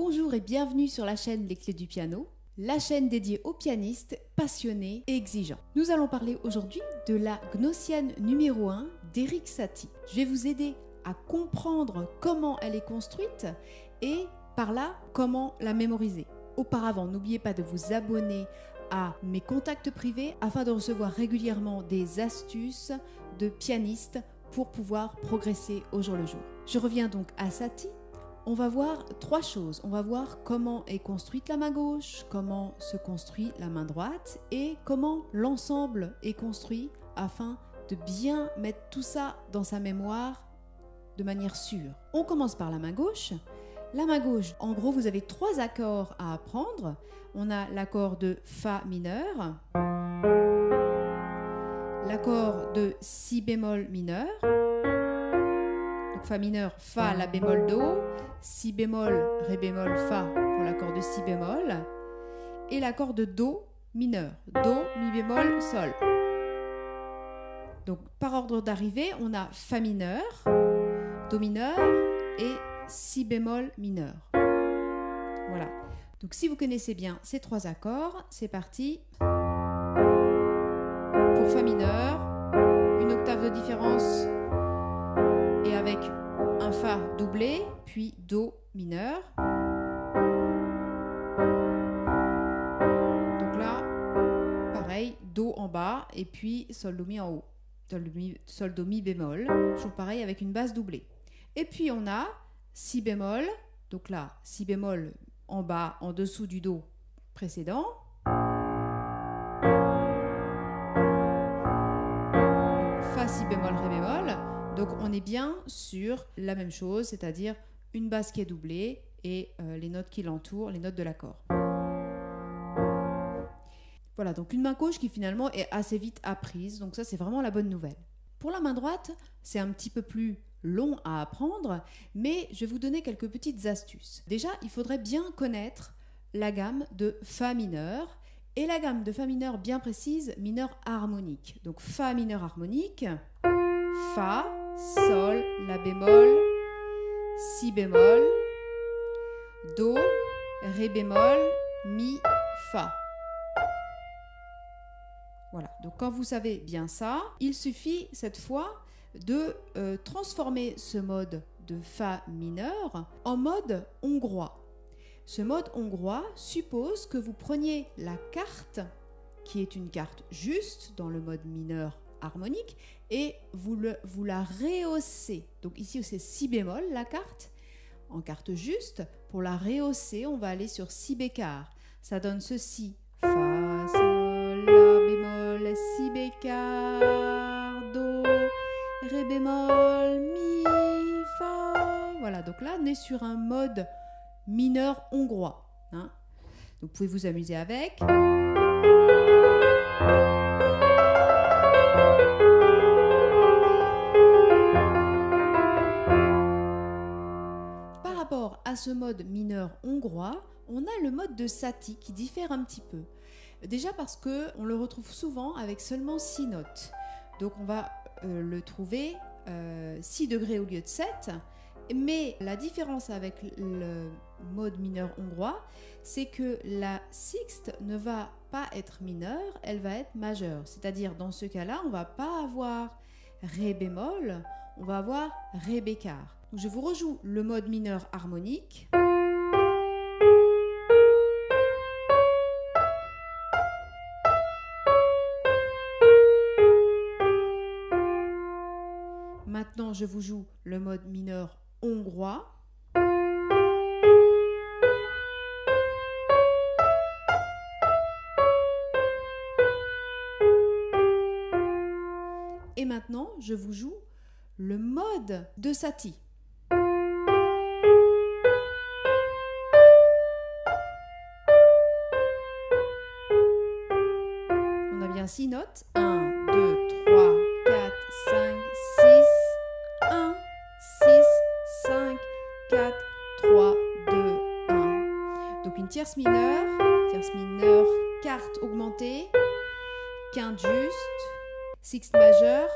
Bonjour et bienvenue sur la chaîne Les Clés du Piano, la chaîne dédiée aux pianistes passionnés et exigeants. Nous allons parler aujourd'hui de la Gnossienne numéro 1 d'Éric Satie. Je vais vous aider à comprendre comment elle est construite et par là, comment la mémoriser. Auparavant, n'oubliez pas de vous abonner à mes contacts privés afin de recevoir régulièrement des astuces de pianistes pour pouvoir progresser au jour le jour. Je reviens donc à Satie. On va voir trois choses. On va voir comment est construite la main gauche, comment se construit la main droite et comment l'ensemble est construit afin de bien mettre tout ça dans sa mémoire de manière sûre. On commence par la main gauche. La main gauche, en gros, vous avez trois accords à apprendre. On a l'accord de Fa mineur, l'accord de Si bémol mineur, donc Fa mineur, Fa, La bémol, Do, Si bémol, Ré bémol, Fa pour l'accord de Si bémol, et l'accord de Do mineur, Do, Mi bémol, Sol. Donc par ordre d'arrivée, on a Fa mineur, Do mineur et Si bémol mineur. Voilà. Donc si vous connaissez bien ces trois accords, c'est parti. Pour Fa mineur, une octave de différence et avec un Fa doublé, puis Do mineur. Donc là, pareil, Do en bas et puis Sol Do Mi en haut. Sol Do Mi bémol, toujours pareil avec une basse doublée. Et puis on a Si bémol, donc là, Si bémol en bas, en dessous du Do précédent. Fa, Si bémol, Ré bémol. Donc on est bien sur la même chose, c'est-à-dire une basse qui est doublée et les notes qui l'entourent, les notes de l'accord. Voilà, donc une main gauche qui finalement est assez vite apprise, donc ça c'est vraiment la bonne nouvelle. Pour la main droite, c'est un petit peu plus long à apprendre, mais je vais vous donner quelques petites astuces. Déjà, il faudrait bien connaître la gamme de Fa mineur et la gamme de Fa mineur bien précise, mineur harmonique. Donc Fa mineur harmonique, Fa, Sol, La bémol, Si bémol, Do, Ré bémol, Mi, Fa. Voilà, donc quand vous savez bien ça, il suffit cette fois de transformer ce mode de Fa mineur en mode hongrois. Ce mode hongrois suppose que vous preniez la carte, qui est une carte juste dans le mode mineur harmonique, et vous la rehaussez. Donc ici c'est Si bémol la carte, en carte juste. Pour la rehausser, on va aller sur Si bécard. Ça donne ceci. Fa, Sol, La bémol, Si bécard, Do, Ré bémol, Mi, Fa. Voilà, donc là on est sur un mode mineur hongrois, hein. Donc vous pouvez vous amuser avec. Par rapport à ce mode mineur hongrois, on a le mode de Satie qui diffère un petit peu. Déjà parce qu'on le retrouve souvent avec seulement 6 notes. Donc on va le trouver 6 degrés au lieu de 7, mais la différence avec le mode mineur hongrois, c'est que la sixte ne va pas être mineure, elle va être majeure. C'est-à-dire dans ce cas-là, on va pas avoir Ré bémol, on va avoir Ré bécard. Donc, je vous rejoue le mode mineur harmonique. Maintenant, je vous joue le mode mineur hongrois. Et maintenant, je vous joue le mode de Satie. On a bien 6 notes. 1, 2, 3, 4, 5, 6. 1, 6, 5, 4, 3, 2, 1. Donc une tierce mineure, quarte augmentée, quinte juste, sixte majeure,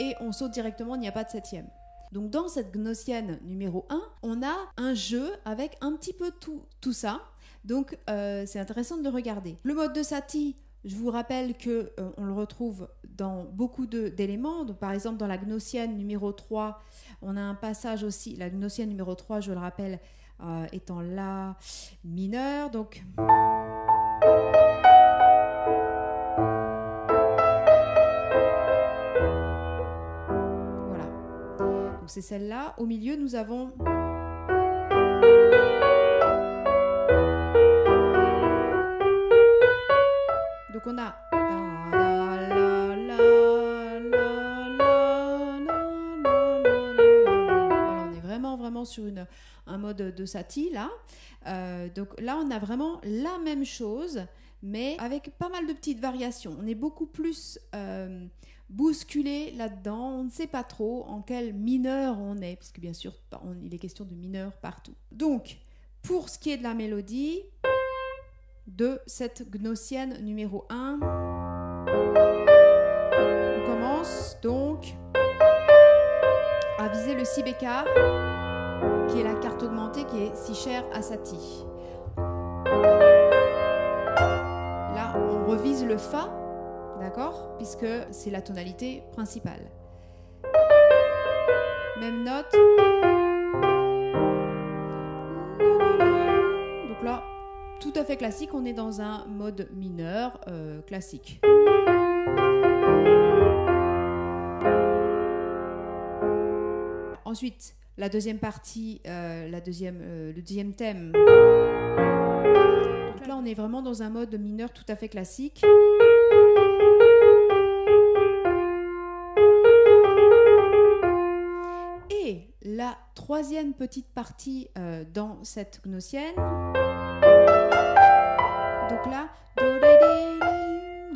et on saute directement, il n'y a pas de septième. Donc dans cette Gnossienne numéro 1, on a un jeu avec un petit peu tout ça. Donc c'est intéressant de le regarder. Le mode de Satie, je vous rappelle qu'on le retrouve dans beaucoup d'éléments. Par exemple, dans la Gnossienne numéro 3, on a un passage aussi. La Gnossienne numéro 3, je le rappelle, est en La mineur. Donc... voilà. Donc c'est celle-là. Au milieu, nous avons... donc on a voilà, on est vraiment sur un mode de Satie là. Donc là on a vraiment la même chose mais avec pas mal de petites variations. On est beaucoup plus bousculé là-dedans. On ne sait pas trop en quelle mineure on est parce que bien sûr il est question de mineure partout. Donc pour ce qui est de la mélodie de cette Gnossienne numéro 1. On commence donc à viser le si bécard qui est la carte augmentée qui est si chère à Satie. Là, on revise le fa, d'accord, puisque c'est la tonalité principale. Même note. Donc là, tout à fait classique, on est dans un mode mineur classique. Ensuite, la deuxième partie, le deuxième thème. Donc là, on est vraiment dans un mode mineur tout à fait classique. Et la troisième petite partie dans cette Gnossienne.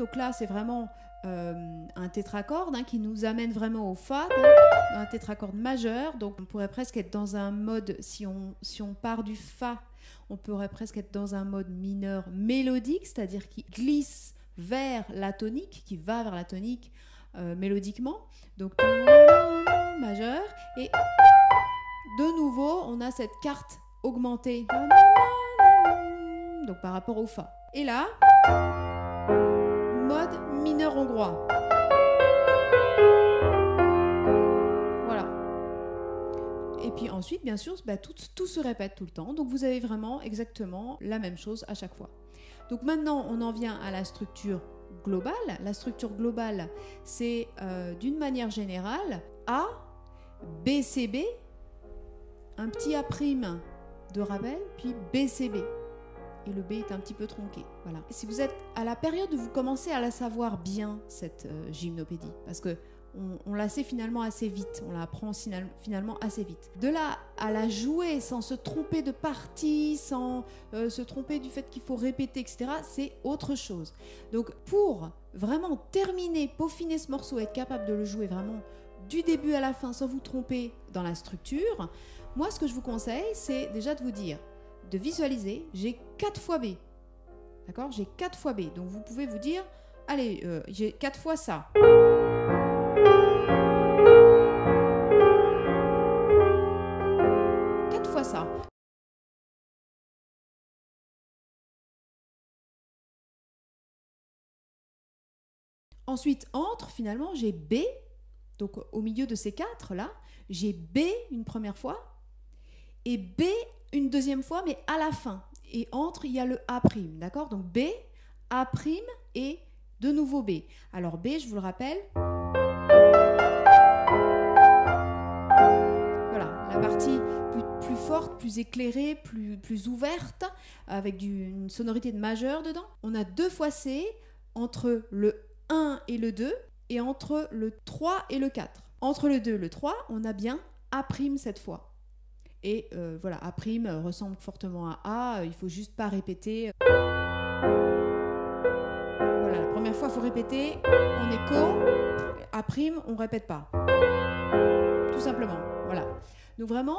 Donc là, c'est vraiment un tétracorde hein, qui nous amène vraiment au fa, un tétracorde majeur. Donc on pourrait presque être dans un mode, si on part du fa, on pourrait presque être dans un mode mineur mélodique, c'est-à-dire qui glisse vers la tonique, qui va vers la tonique mélodiquement. Donc majeur et de nouveau on a cette carte augmentée. Donc par rapport au fa. Et là, mode mineur hongrois. Voilà. Et puis ensuite, bien sûr, bah, tout se répète tout le temps. Donc vous avez vraiment exactement la même chose à chaque fois. Donc maintenant, on en vient à la structure globale. La structure globale, c'est d'une manière générale A, BCB, un petit A' de rappel, puis BCB. Et le B est un petit peu tronqué. Voilà. Si vous êtes à la période où vous commencez à la savoir bien, cette gymnopédie, parce qu'on la sait finalement assez vite, on la apprend finalement assez vite. De là à la jouer sans se tromper de partie, sans se tromper du fait qu'il faut répéter, etc., c'est autre chose. Donc pour vraiment terminer, peaufiner ce morceau, être capable de le jouer vraiment du début à la fin, sans vous tromper dans la structure, moi ce que je vous conseille, c'est déjà de vous dire, de visualiser, j'ai 4 fois B. D'accord? J'ai 4 fois B. Donc vous pouvez vous dire, allez, j'ai 4 fois ça. Ensuite, entre, finalement, j'ai B. Donc au milieu de ces 4 là, j'ai B une première fois et B une deuxième fois, mais à la fin. Et entre, il y a le A', d'accord? Donc B, A' et de nouveau B. Alors B, je vous le rappelle. Voilà, la partie plus forte, plus éclairée, plus ouverte, avec une sonorité de majeur dedans. On a 2 fois C, entre le 1 et le 2, et entre le 3 et le 4. Entre le 2 et le 3, on a bien A' cette fois. Et voilà, A' ressemble fortement à A, il ne faut juste pas répéter. Voilà, la première fois, il faut répéter en écho, A', on ne répète pas. Tout simplement, voilà. Donc vraiment,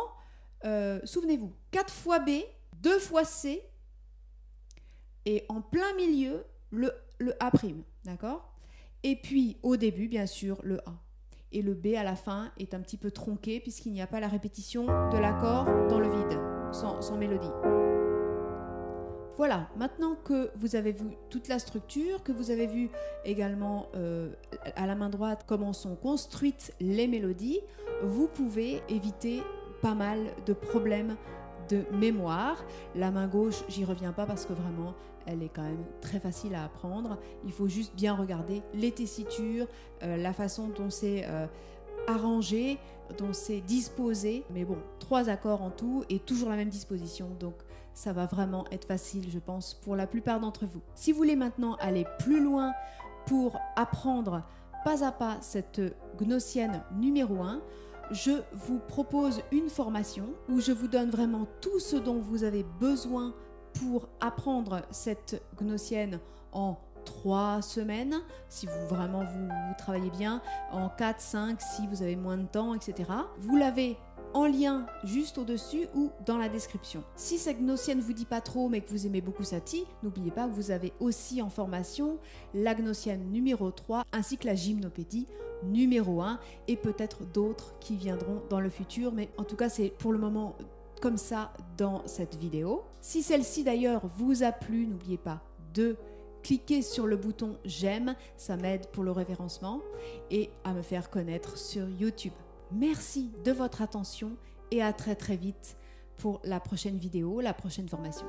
souvenez-vous, 4 fois B, 2 fois C, et en plein milieu, le A', d'accord? Et puis, au début, bien sûr, le A. et le B à la fin est un petit peu tronqué puisqu'il n'y a pas la répétition de l'accord dans le vide, sans mélodie. Voilà, maintenant que vous avez vu toute la structure, que vous avez vu également à la main droite comment sont construites les mélodies, vous pouvez éviter pas mal de problèmes de mémoire. La main gauche, j'y reviens pas parce que vraiment, elle est quand même très facile à apprendre. Il faut juste bien regarder les tessitures, la façon dont c'est arrangé, dont c'est disposé. Mais bon, 3 accords en tout et toujours la même disposition. Donc ça va vraiment être facile, je pense, pour la plupart d'entre vous. Si vous voulez maintenant aller plus loin pour apprendre pas à pas cette Gnossienne numéro 1, je vous propose une formation où je vous donne vraiment tout ce dont vous avez besoin pour apprendre cette Gnossienne en 3 semaines, si vous vraiment vous travaillez bien, en 4, 5, si vous avez moins de temps, etc. Vous l'avez en lien juste au-dessus ou dans la description. Si cette Gnossienne ne vous dit pas trop mais que vous aimez beaucoup Satie, n'oubliez pas que vous avez aussi en formation la Gnossienne numéro 3 ainsi que la Gymnopédie numéro 1 et peut-être d'autres qui viendront dans le futur, mais en tout cas c'est pour le moment comme ça dans cette vidéo. Si celle-ci d'ailleurs vous a plu, n'oubliez pas de cliquez sur le bouton j'aime, ça m'aide pour le référencement et à me faire connaître sur YouTube. Merci de votre attention et à très vite pour la prochaine vidéo, la prochaine formation.